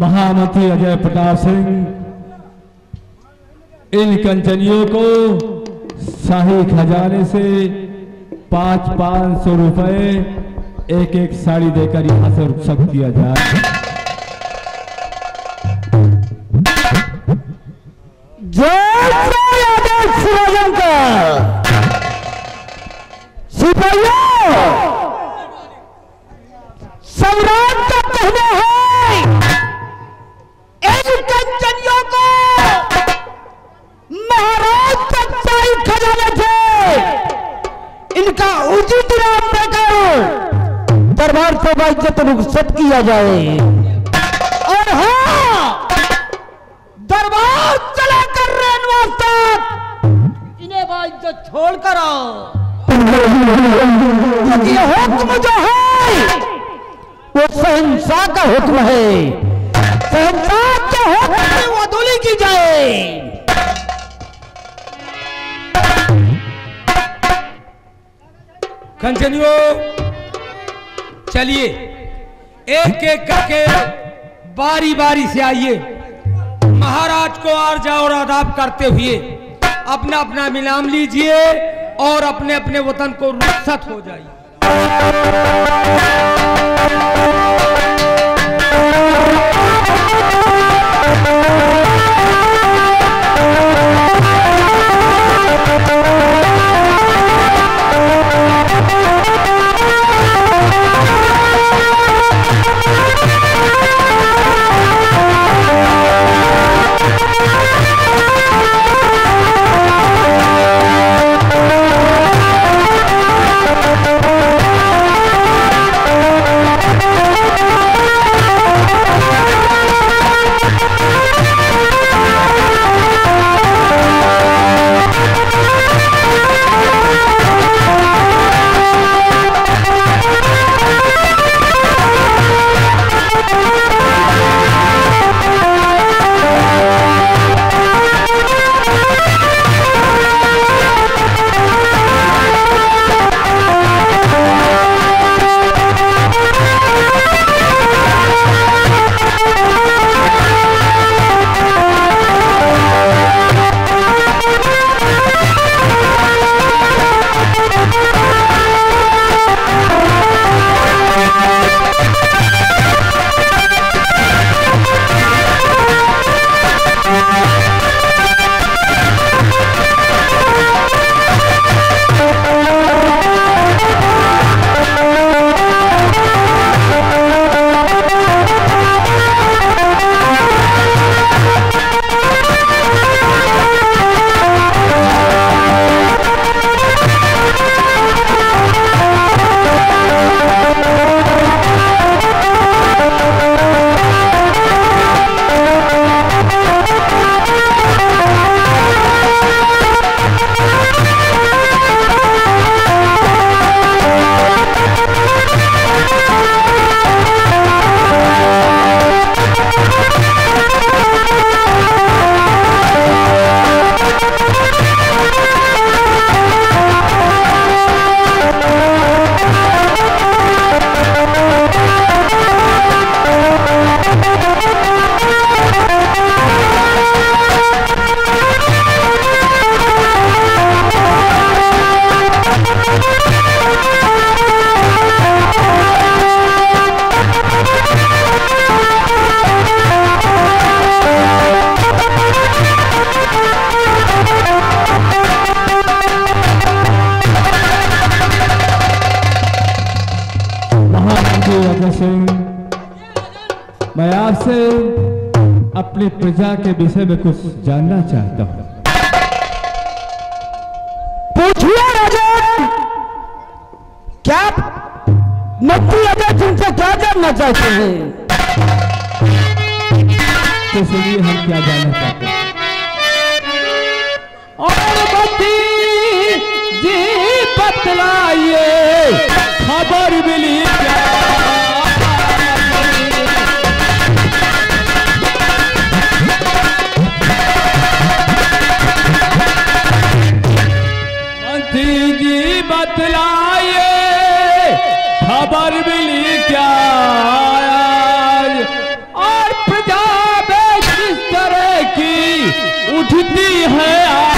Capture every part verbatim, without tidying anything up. महामती अजय प्रताप सिंह इन कंचनियों को शाही खजाने से पांच पांच सौ रुपए एक एक साड़ी देकर यहां से रुखसत किया जाए। सिपाहियों सम्राट का कहना है कंचनियों को महाराज तक शाही खजाने से इनका उचित इनाम देकर दरबार से बाइज्जत रुखसत किया जाए। और हाँ, दरबार चलाकर रेनवास तक इन्हें बाइज्जत छोड़कर आओ। क्योंकि हुक्म जो है वो शहंशाह का हुक्म है। वसूली की जाए। कंचनियों चलिए एक एक करके बारी बारी से आइए, महाराज को आर्जा और आदाब करते हुए अपना अपना इनाम लीजिए और अपने अपने वतन को रुखसत हो जाइए। आपसे अपनी प्रजा के विषय में कुछ जानना चाहता हूं। पूछिए राजा, क्या मुफ्ती अजय तुमसे क्या जानना चाहते हैं? तो सुनिए हम क्या जानना चाहते हैं। और मुफ्ती जी बतलाइए, खबर मिली क्या बतलाइए, खबर मिली क्या आज और प्रजा में किस तरह की उठती है आज?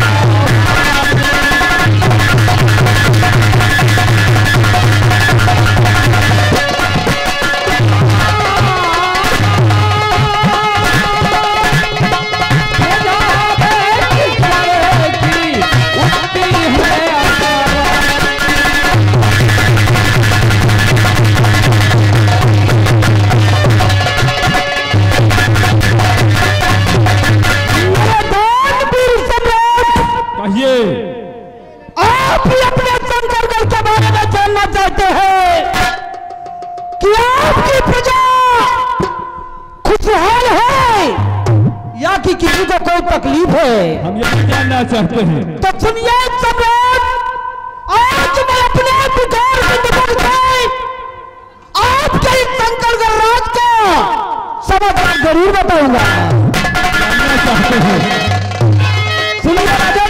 किसी को कोई तकलीफ है? हम ये जानना चाहते हैं। तो सुनिए सम्राट, आज मैं अपने विचार से निकल गए आपके संकल्प राज का समाधान जरूर बताऊंगा। जानना चाहते हैं। सुनिए राजन,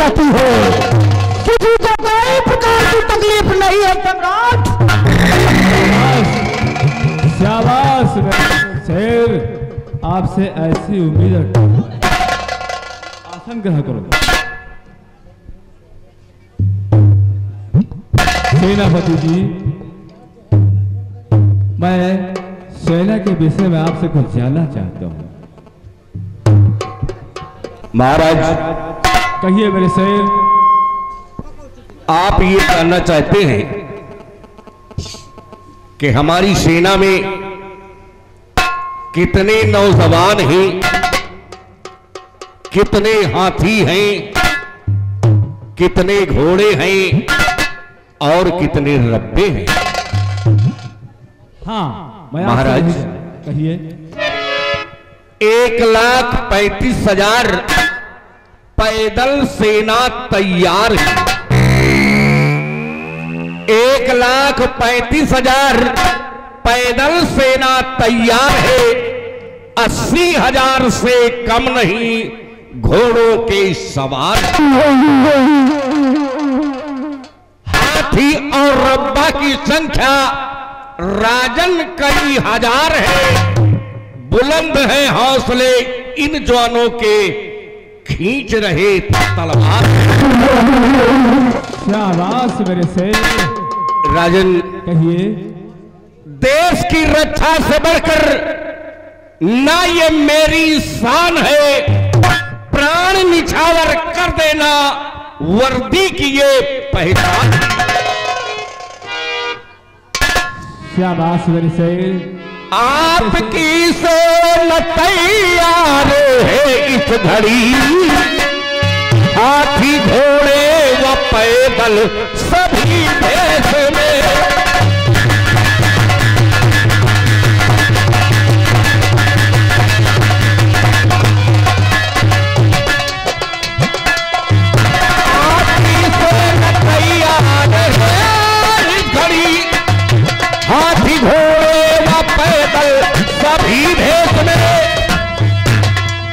जाती है किसी को कोई प्रकार की तकलीफ नहीं है। सम्राट शाबाश शेर, आपसे ऐसी उम्मीद रखता हूं। आसन ग्रहण करो सेनापति जी। मैं सेना के विषय में आपसे कुछ जानना चाहता हूं। महाराज कहिए मेरे शेर। आप ये जानना चाहते हैं कि हमारी सेना में कितने नौजवान हैं, कितने हाथी हैं, कितने घोड़े हैं और कितने रब्बे हैं? हाँ महाराज कहिए। एक लाख पैंतीस हजार पैदल सेना तैयार है। एक लाख पैंतीस हजार पैदल सेना तैयार है, अस्सी हजार से कम नहीं घोड़ों के सवार, हाथी और रब्बा की संख्या राजन कई हजार है। बुलंद है हौसले इन जवानों के, खींच रहे तलवार। क्या बात मेरे से राजन, कहिए देश की रक्षा से बढ़कर ना ये मेरी शान है, प्राण निछावर कर देना वर्दी की ये पहचान। क्या बात मेरे से आपकी से न तैयार है इस घड़ी, हाथी घोड़े व पैदल सभी देश में।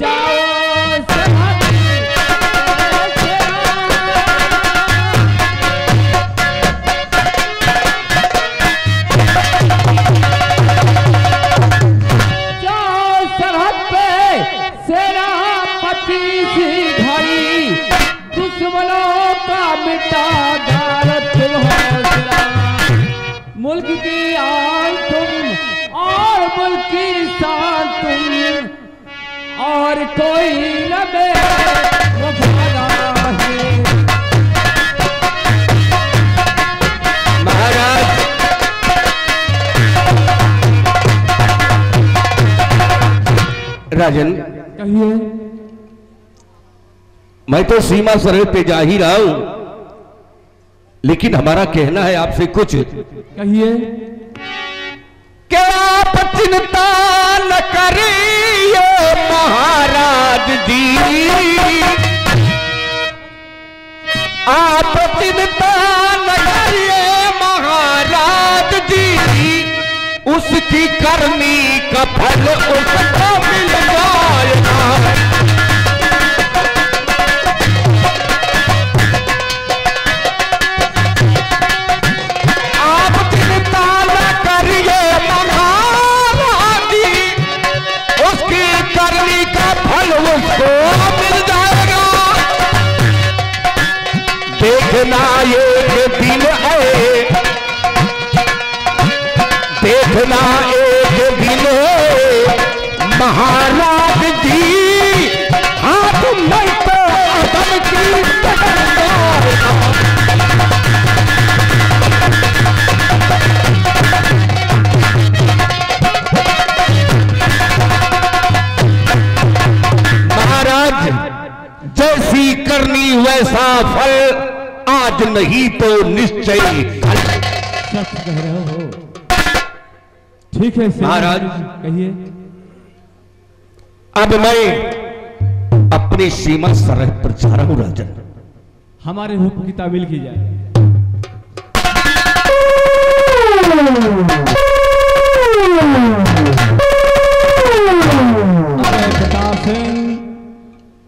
जाओ सरहद जाओ सरहद पे सेनापति सी घड़ी, दुश्मनों का मिटा भारत है। मुल्क की आन तुम और मुल्क की शान तुम, और कोई न महाराज। राजन, कहिए। मैं तो सीमा सरहद पे जा ही रहा हूं, लेकिन हमारा कहना है आपसे कुछ। कहिए। क्या आप चिंता न करिए महाराज जी, आप चिंता न करिए महाराज जी, उसकी करनी का फल उसको मिल जाएगा। देखना एक दिन है, देखना एक दिन है महाराज जी, हाथ में तो अदम की महाराज, जैसी करनी वैसा फल, आज नहीं तो निश्चय। सच कह रहे हो। ठीक है महाराज, कहिए। अब मैं अपने सीमा सरह पर जा रहा हूं राजन, हमारे हुक्म की ताबील की जाए।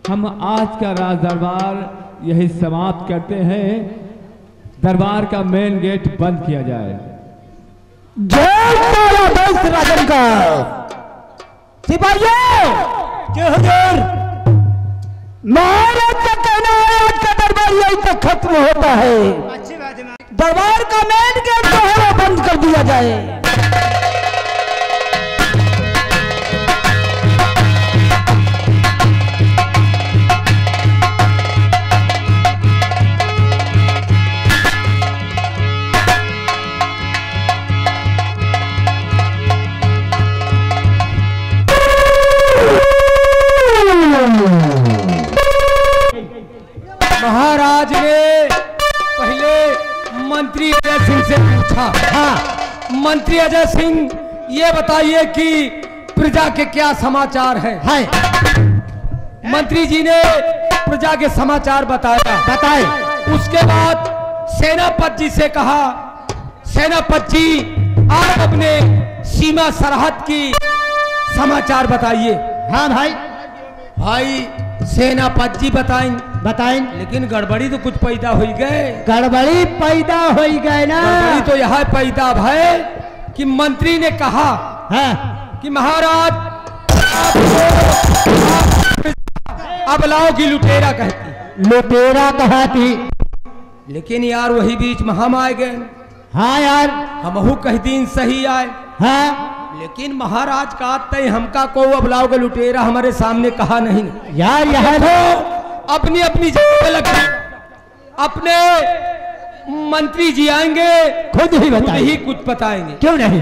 हम आज का राज दरबार यही समाप्त करते हैं। दरबार का मेन गेट बंद किया जाए। जय राजन का सिपाहियों, जय हजूर। महाराज का कहना है आज का दरबार यही तक खत्म होता है। अच्छी बात है। दरबार का मेन गेट जो है वो बंद कर दिया जाए। महाराज ने पहले मंत्री अजय सिंह से पूछा। हाँ, मंत्री अजय सिंह ये बताइए कि प्रजा के क्या समाचार हैं? है। मंत्री जी ने प्रजा के समाचार बताया। बताए। उसके बाद सेनापति जी से कहा, सेनापति जी आप अपने सीमा सरहद की समाचार बताइए। हाँ भाई। भाई सेनापति जी बताएंगे बताएं, लेकिन गड़बड़ी तो कुछ पैदा हो गए। गड़बड़ी पैदा हो गए ना। गड़बड़ी तो यह पैदा है कि मंत्री ने कहा है कि महाराज अबलाओं की लुटेरा कहती लुटेरा कहती लेकिन यार वही बीच में हम आए गए। हाँ यार, हमहू कह दिन सही आए। हाँ, लेकिन महाराज का तय हमका को अबलाओं का लुटेरा हमारे सामने कहा नहीं यार। यह तो अपनी अपनी जगह लगे। अपने मंत्री जी आएंगे, खुद ही खुद ही कुछ बताएंगे। क्यों नहीं?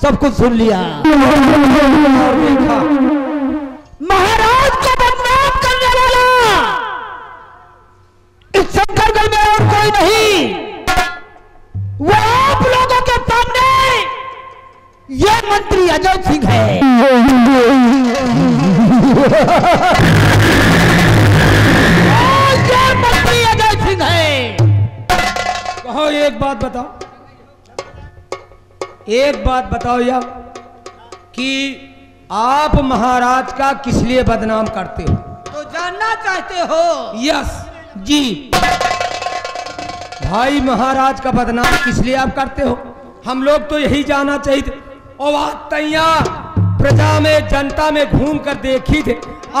सब कुछ सुन लिया। महाराज को बदनाम करने वाला इस शंकरगढ़ में और कोई नहीं। वो आप लोगों के सामने ये मंत्री अजय सिंह है। ये मंत्री अजय सिंह है। कहो एक बात बताओ, एक बात बताओ यार कि आप महाराज का किस लिए बदनाम करते हो? तो जानना चाहते हो? यस जी। भाई महाराज का बदनाम किस लिए आप करते हो? हम लोग तो यही जानना चाहिए। और आज तैया प्रजा में जनता में घूम कर देखी थे,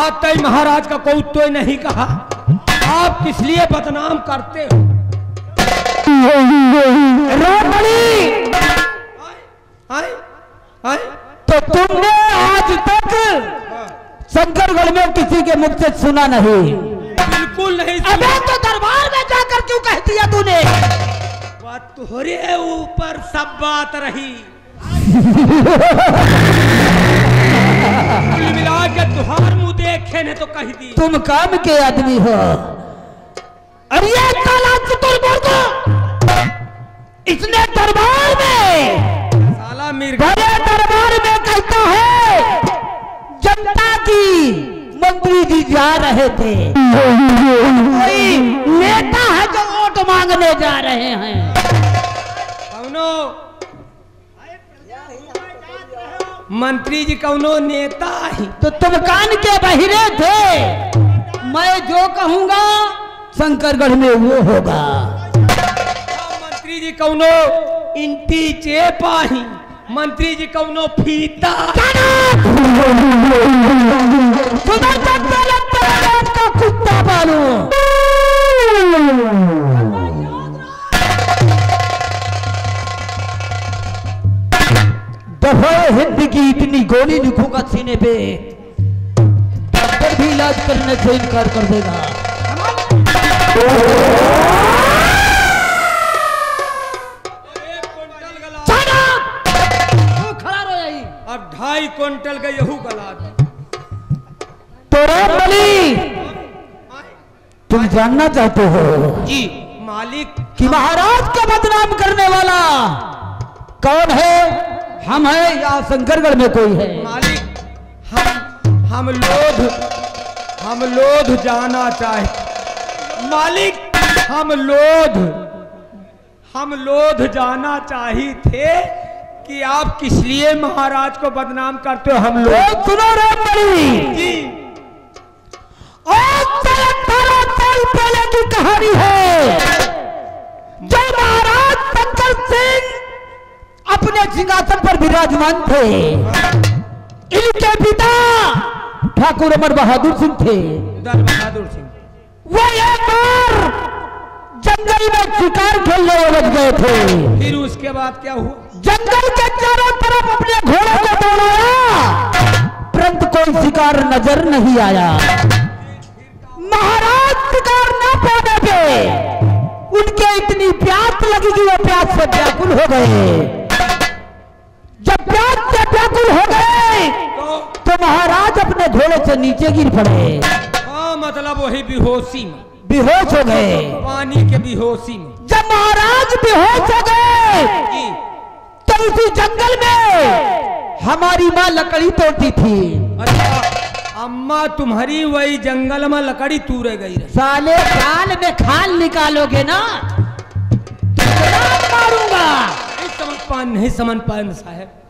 आज तय महाराज का कोई तो नहीं कहा। आप किस लिए बदनाम करते हो? रावणी आए? आए? तो तुमने आज तक शंकरगढ़ में किसी के मुख से सुना नहीं? बिल्कुल नहीं। अबे तो दरबार में जाकर क्यों कह दिया तूने? बात तुहरे ऊपर सब बात रही। कुल मिला के तुहार मुँह देखे ने तो कह दी। तुम काम के आदमी हो। अरे ये काला चतुर मुर्गा, इसने दरबार में दरबार में कहता है जनता की मंग मंत्री जी जा रहे थे। कोई नेता है जो वोट मांगने जा रहे हैं। कौनो मंत्री जी कौनो नेता ही तो तुम कान के बहिरे थे। मैं जो कहूँगा शंकरगढ़ में वो होगा। मंत्री जी कौनो इंटी चेपा ही, मंत्री जी कौनो फीता। का कुत्ता पालो दफा हिंद की इतनी गोली लिखूंगा सीने पे, डॉक्टर भी इलाज करने से इनकार कर देगा। अब ढाई क्विंटल का यहू गला तुम जानना चाहते हो जी मालिक कि महाराज का बदनाम करने वाला कौन है? हम है या शंकरगढ़ में कोई है? मालिक हम हम लोध हम लोध जाना चाहे। मालिक हम लोध हम लोध जाना चाहिए थे कि आप किस लिए महाराज को बदनाम करते हो। हम लोग सुनो रामबली जी पहले की कहानी है। जब महाराज शंकर सिंह अपने सिंहासन पर विराजमान थे, इनके पिता ठाकुर अमर बहादुर सिंह थे। बहादुर सिंह वो एक बार जंगल में शिकार खेलने उलझ गए थे। फिर उसके बाद क्या हुआ? जंगल के चारों तरफ अपने घोड़ों को दौड़ाया, परंतु कोई शिकार नजर नहीं आया। महाराज शिकार न पाने पे उनके इतनी प्यास लगी कि वो प्यास से व्याकुल हो गए। जब प्यास से व्याकुल हो गए तो महाराज अपने घोड़े से नीचे गिर पड़े। हाँ मतलब वही बेहोशी में बेहोश हो गए, पानी के बेहोशी में। जब महाराज बेहोश हो गए तो उसी जंगल में हमारी माँ लकड़ी तोड़ती थी। अम्मा तुम्हारी वही जंगल में लकड़ी तूरे गई रही। साले खाल में खाल निकालोगे ना तो मारूंगा। नहीं समझ पा नहीं समझ पाए साहब।